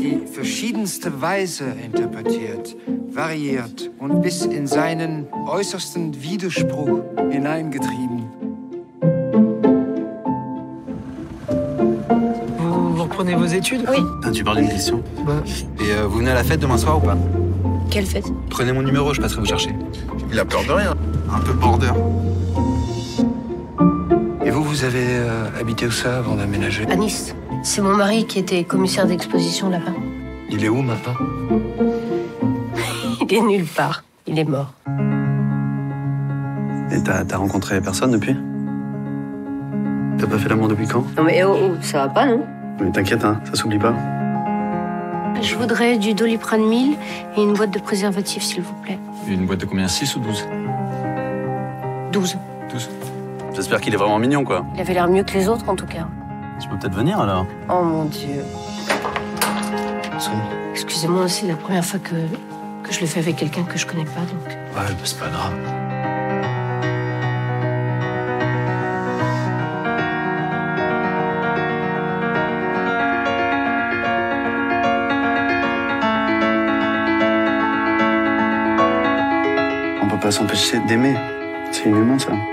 Die verschiedenste Weise interpretiert, variiert und bis in seinen äußersten Widerspruch hineingetrieben. Vous reprenez vos études? Oui. Tu parles d'une question. Et vous venez à la fête demain soir ou pas? Quelle fête? Prenez mon numéro, je passerai vous chercher. Il a peur de rien. Un peu border. Et vous avez habité où ça avant d'aménager? À Nice. C'est mon mari qui était commissaire d'exposition là-bas. Il est où maintenant? Il est nulle part. Il est mort. Et t'as rencontré personne depuis? T'as pas fait l'amour depuis quand? Non mais oh, ça va pas, non? Mais t'inquiète, hein, ça s'oublie pas. Je voudrais du Doliprane 1000 et une boîte de préservatifs, s'il vous plaît. Une boîte de combien? 6 ou 12? 12. 12. J'espère qu'il est vraiment mignon, quoi. Il avait l'air mieux que les autres, en tout cas. Tu peux peut-être venir, alors? Oh, mon Dieu. Excusez-moi, c'est la première fois que je le fais avec quelqu'un que je connais pas, donc... Ouais, c'est pas grave. On peut pas s'empêcher d'aimer. C'est inhumain, ça.